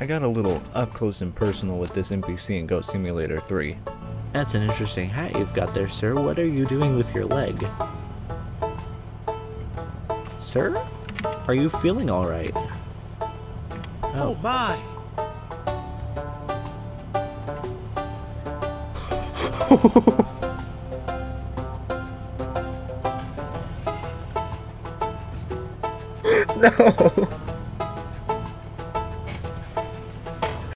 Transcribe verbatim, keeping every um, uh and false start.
I got a little up close and personal with this N P C in Goat Simulator three. That's an interesting hat you've got there, sir. What are you doing with your leg? Sir? Are you feeling alright? Oh. Oh my! No!